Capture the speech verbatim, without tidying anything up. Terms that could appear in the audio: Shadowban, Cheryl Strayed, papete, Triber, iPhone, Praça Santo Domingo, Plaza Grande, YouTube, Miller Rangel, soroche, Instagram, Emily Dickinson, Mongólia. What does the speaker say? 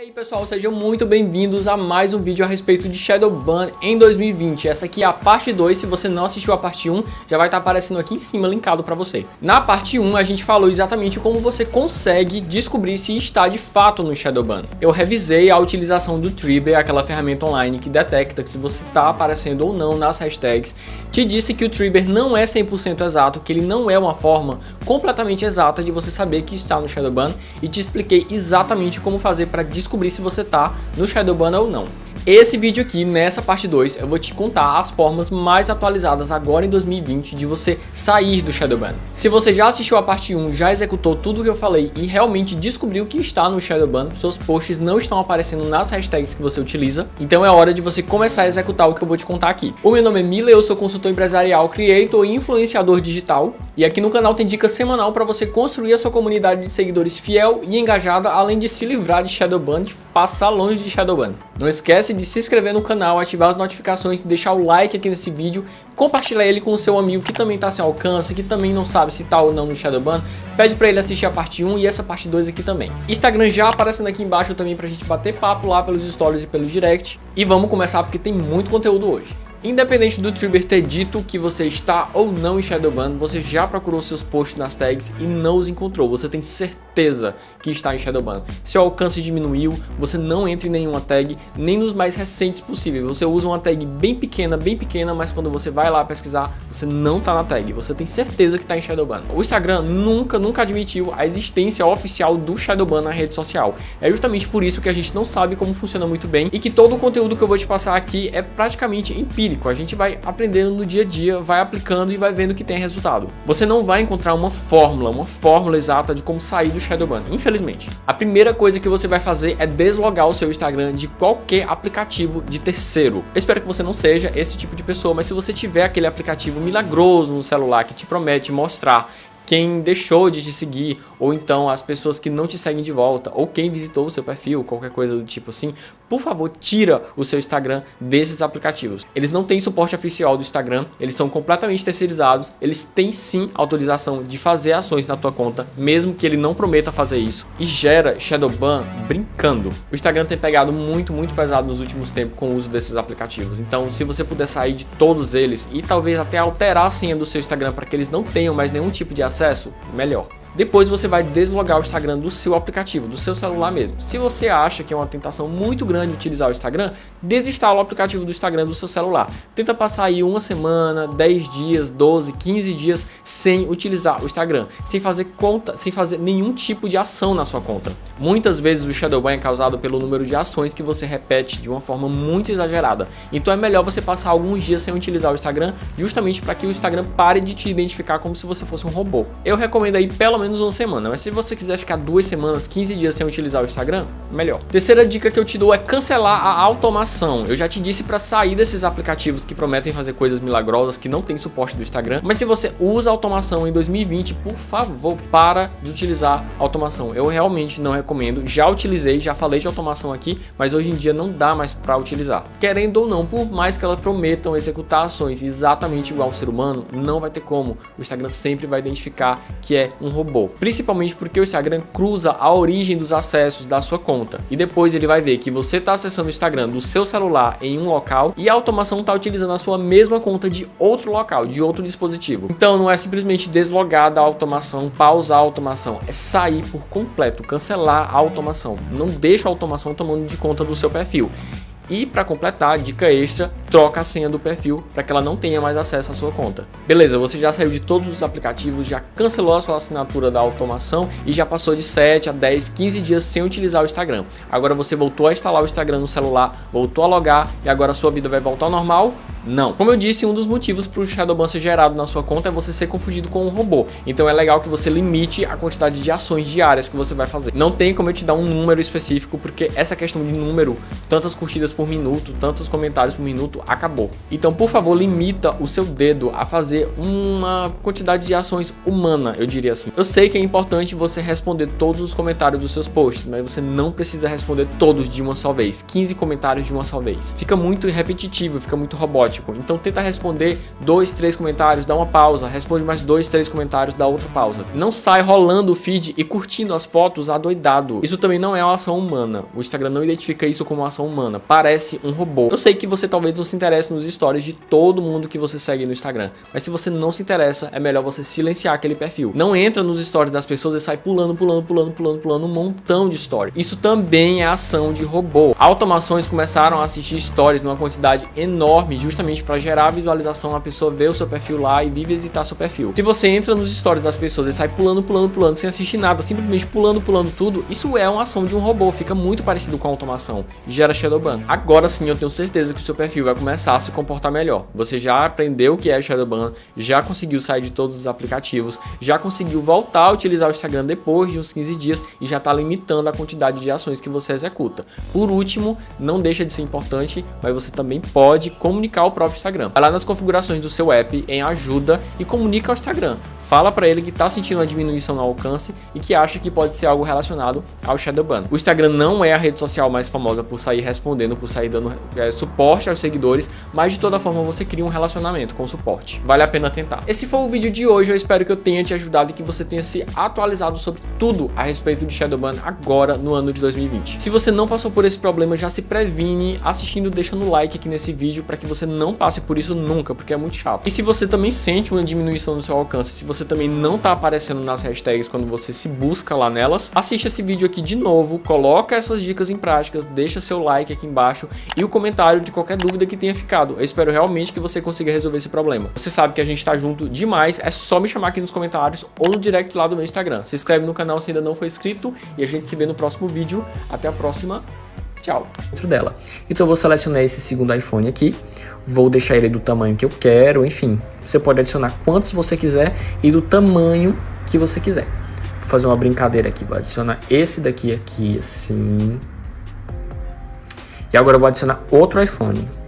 E aí pessoal, sejam muito bem-vindos a mais um vídeo a respeito de Shadowban em dois mil e vinte. Essa aqui é a parte dois, se você não assistiu a parte um, já vai estar aparecendo aqui em cima, linkado pra você. Na parte um a gente falou exatamente como você consegue descobrir se está de fato no Shadowban. Eu revisei a utilização do Triber, aquela ferramenta online que detecta que se você está aparecendo ou não nas hashtags. Te disse que o Triber não é cem por cento exato, que ele não é uma forma completamente exata de você saber que está no Shadowban, e te expliquei exatamente como fazer para descobrir descobrir se você tá no Shadowban ou não. Esse vídeo aqui, nessa parte dois, eu vou te contar as formas mais atualizadas agora em dois mil e vinte de você sair do Shadowban. Se você já assistiu a parte um, já executou tudo que eu falei e realmente descobriu que está no Shadowban, seus posts não estão aparecendo nas hashtags que você utiliza, então é hora de você começar a executar o que eu vou te contar aqui. O meu nome é Miller, eu sou consultor empresarial, creator e influenciador digital, e aqui no canal tem dica semanal para você construir a sua comunidade de seguidores fiel e engajada, além de se livrar de Shadowban, de passar longe de Shadowban. Não esquece de se inscrever no canal, ativar as notificações, deixar o like aqui nesse vídeo, compartilhar ele com o seu amigo que também tá sem alcance, que também não sabe se tá ou não no Shadowban, pede pra ele assistir a parte um e essa parte dois aqui também. Instagram já aparecendo aqui embaixo também pra gente bater papo lá pelos stories e pelo direct, e vamos começar porque tem muito conteúdo hoje. Independente do Triber ter dito que você está ou não em Shadowban, você já procurou seus posts nas tags e não os encontrou. Você tem certeza que está em Shadowban. Seu alcance diminuiu, você não entra em nenhuma tag, nem nos mais recentes possíveis. Você usa uma tag bem pequena, bem pequena, mas quando você vai lá pesquisar, você não está na tag. Você tem certeza que está em Shadowban. O Instagram nunca, nunca admitiu a existência oficial do Shadowban na rede social. É justamente por isso que a gente não sabe como funciona muito bem e que todo o conteúdo que eu vou te passar aqui é praticamente empírico. A gente vai aprendendo no dia a dia, vai aplicando e vai vendo que tem resultado. Você não vai encontrar uma fórmula, uma fórmula exata de como sair do Shadowban, infelizmente. A primeira coisa que você vai fazer é deslogar o seu Instagram de qualquer aplicativo de terceiro. Eu espero que você não seja esse tipo de pessoa, mas se você tiver aquele aplicativo milagroso no celular que te promete mostrar quem deixou de te seguir, ou então as pessoas que não te seguem de volta, ou quem visitou o seu perfil, qualquer coisa do tipo assim, por favor, tira o seu Instagram desses aplicativos. Eles não têm suporte oficial do Instagram, eles são completamente terceirizados, eles têm sim autorização de fazer ações na tua conta, mesmo que ele não prometa fazer isso, e gera Shadowban brincando. O Instagram tem pegado muito, muito pesado nos últimos tempos com o uso desses aplicativos, então se você puder sair de todos eles, e talvez até alterar a senha do seu Instagram para que eles não tenham mais nenhum tipo de acesso, Acesso, melhor. Depois você vai deslogar o Instagram do seu aplicativo, do seu celular mesmo. Se você acha que é uma tentação muito grande utilizar o Instagram, desinstala o aplicativo do Instagram do seu celular. Tenta passar aí uma semana, dez dias, doze, quinze dias sem utilizar o Instagram, sem fazer conta, sem fazer nenhum tipo de ação na sua conta. Muitas vezes o Shadowban é causado pelo número de ações que você repete de uma forma muito exagerada. Então é melhor você passar alguns dias sem utilizar o Instagram, justamente para que o Instagram pare de te identificar como se você fosse um robô. Eu recomendo aí pelo menos uma semana, mas se você quiser ficar duas semanas, quinze dias sem utilizar o Instagram, melhor. Terceira dica que eu te dou é cancelar a automação. Eu já te disse para sair desses aplicativos que prometem fazer coisas milagrosas, que não tem suporte do Instagram, mas se você usa automação em dois mil e vinte, por favor, para de utilizar automação. Eu realmente não recomendo, já utilizei, já falei de automação aqui, mas hoje em dia não dá mais para utilizar. Querendo ou não, por mais que elas prometam executar ações exatamente igual ao ser humano, não vai ter como. O Instagram sempre vai identificar que é um robô. Principalmente porque o Instagram cruza a origem dos acessos da sua conta e depois ele vai ver que você está acessando o Instagram do seu celular em um local e a automação está utilizando a sua mesma conta de outro local, de outro dispositivo. Então não é simplesmente deslogar da automação, pausar a automação, é sair por completo, cancelar a automação. Não deixa a automação tomando de conta do seu perfil. E para completar, dica extra, troca a senha do perfil para que ela não tenha mais acesso à sua conta. Beleza, você já saiu de todos os aplicativos, já cancelou a sua assinatura da automação e já passou de sete a dez, quinze dias sem utilizar o Instagram. Agora você voltou a instalar o Instagram no celular, voltou a logar e agora a sua vida vai voltar ao normal? Não. Como eu disse, um dos motivos para o Shadowban ser gerado na sua conta é você ser confundido com um robô. Então é legal que você limite a quantidade de ações diárias que você vai fazer. Não tem como eu te dar um número específico, porque essa questão de número, tantas curtidas por minuto, tantos comentários por minuto, pronto, acabou. Então, por favor, limita o seu dedo a fazer uma quantidade de ações humana, eu diria assim. Eu sei que é importante você responder todos os comentários dos seus posts, mas você não precisa responder todos de uma só vez, quinze comentários de uma só vez. Fica muito repetitivo, fica muito robótico. Então, tenta responder dois, três comentários, dá uma pausa, responde mais dois, três comentários, dá outra pausa. Não sai rolando o feed e curtindo as fotos adoidado. Isso também não é uma ação humana. O Instagram não identifica isso como uma ação humana. Parece um robô. Eu sei que você talvez não se interesse nos stories de todo mundo que você segue no Instagram, mas se você não se interessa, é melhor você silenciar aquele perfil. Não entra nos stories das pessoas e sai pulando, pulando, pulando, pulando, pulando um montão de stories. Isso também é ação de robô. Automações começaram a assistir stories numa quantidade enorme, justamente para gerar visualização, a pessoa vê o seu perfil lá e vir visitar seu perfil. Se você entra nos stories das pessoas e sai pulando, pulando, pulando, sem assistir nada, simplesmente pulando, pulando tudo, isso é uma ação de um robô, fica muito parecido com a automação e gera Shadowban. Agora sim, eu tenho certeza que o seu perfil vai começar a se comportar melhor. Você já aprendeu o que é Shadowban, já conseguiu sair de todos os aplicativos, já conseguiu voltar a utilizar o Instagram depois de uns quinze dias e já está limitando a quantidade de ações que você executa. Por último, não deixa de ser importante, mas você também pode comunicar ao próprio Instagram. Vai lá nas configurações do seu app, em ajuda, e comunica ao Instagram. Fala para ele que está sentindo uma diminuição no alcance e que acha que pode ser algo relacionado ao Shadowban. O Instagram não é a rede social mais famosa por sair respondendo, por sair dando é, suporte aos seguidores, mas de toda forma você cria um relacionamento com o suporte. Vale a pena tentar. Esse foi o vídeo de hoje, eu espero que eu tenha te ajudado e que você tenha se atualizado sobre tudo a respeito de Shadowban agora no ano de dois mil e vinte. Se você não passou por esse problema, já se previne assistindo, deixando o like aqui nesse vídeo para que você não passe por isso nunca, porque é muito chato. E se você também sente uma diminuição no seu alcance, se você Você também não está aparecendo nas hashtags quando você se busca lá nelas, assiste esse vídeo aqui de novo, coloca essas dicas em práticas, deixa seu like aqui embaixo e o comentário de qualquer dúvida que tenha ficado. Eu espero realmente que você consiga resolver esse problema. Você sabe que a gente está junto demais, é só me chamar aqui nos comentários ou no direct lá do meu Instagram. Se inscreve no canal se ainda não foi inscrito e a gente se vê no próximo vídeo. Até a próxima, tchau. Dentro dela. Então eu vou selecionar esse segundo iPhone aqui, vou deixar ele do tamanho que eu quero, enfim. Você pode adicionar quantos você quiser e do tamanho que você quiser. Vou fazer uma brincadeira aqui, vou adicionar esse daqui aqui, assim. E agora eu vou adicionar outro iPhone.